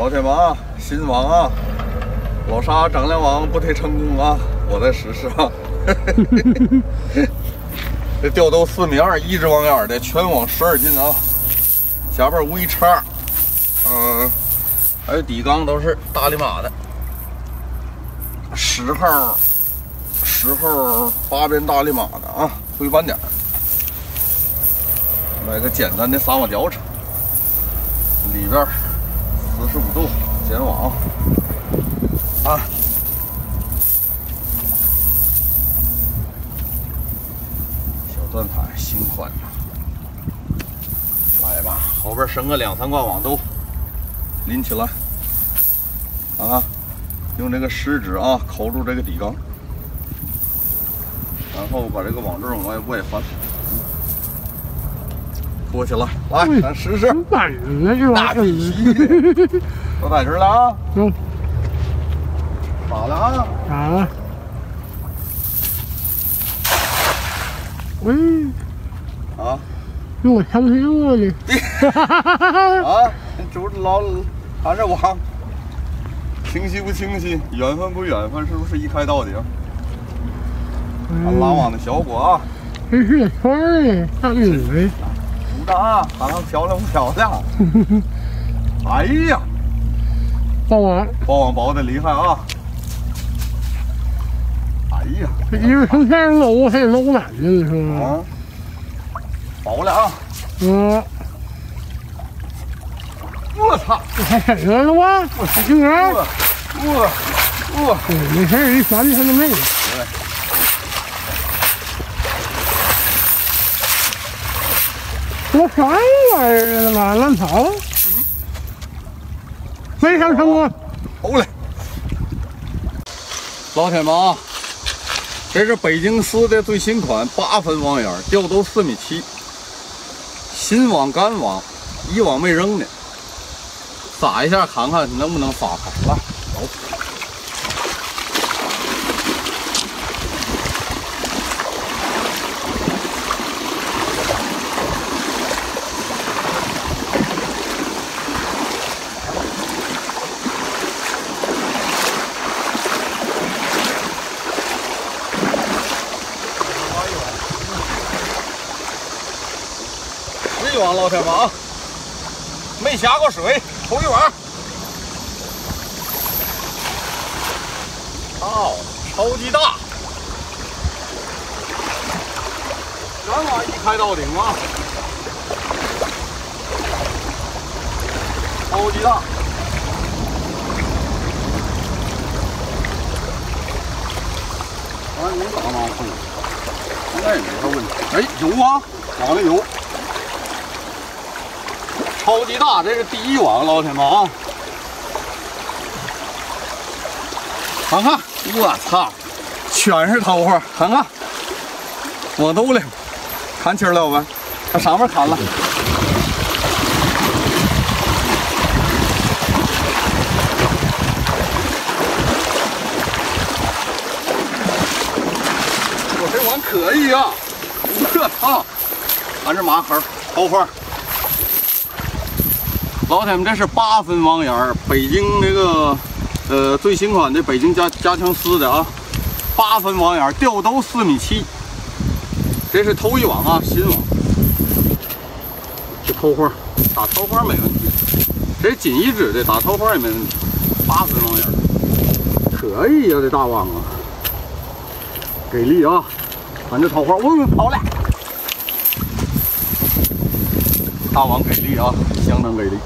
老铁们啊，新王啊，老沙张良王不推成功啊，我在实施啊。这钓到4.2米，一只网眼的，全网12斤啊，下边微叉，还有底缸都是大力马的，10号8边大力马的啊，灰斑点。 买个简单的撒网疗程，里边45度剪网啊，小断板心宽，来吧，后边伸个2-3挂网都拎起来啊，用这个食指啊抠住这个底缸，然后把这个网坠往外翻。 过去了，来，咱试试。大鱼了是吧？大鱼，都在这儿了啊。嗯。咋了啊？咋了？喂。啊。用我枪是弱的。啊，主老还是我。清晰不清晰？缘分不缘分？是不是一开到底？拉网的小伙啊。这是圈儿的大鲤鱼。 啊，好像漂亮不漂亮？哎呀，爆网薄的厉害啊！哎呀，这一个成天搂还搂哪去了是吗？啊，薄了啊！嗯，我操，这还闪着了吗？我操，竟然！我，没事，一闪就他就没了。 我啥玩意儿啊！烂草，没上成功。好嘞，老铁们啊，这是北京丝的最新款8分网眼，钓都4.7米，新网干网，以往没扔的，撒一下看看能不能撒开。来，走。网老铁们啊，没下过水，头一网，哦，超级大，全网一开到顶啊，超级大。 哎，能打吗？现在也没啥问题。哎，游啊，往里游。 超级大，这是第一网，老铁们啊！看看，我操，全是头发，看看，我兜里，看清了呗，它上面砍了，我这网可以啊！我操，还是麻绳，头发。 老铁们，这是8分网眼，北京那个最新款的北京加强丝的啊，8分网眼，钓兜4.7米，这是头一网啊，新网。这头花打头花没问题，这锦一指的打头花也没问题，8分网眼，可以呀、啊，这大网啊，给力啊！咱这头花，我跑了，大网给力啊，相当给力。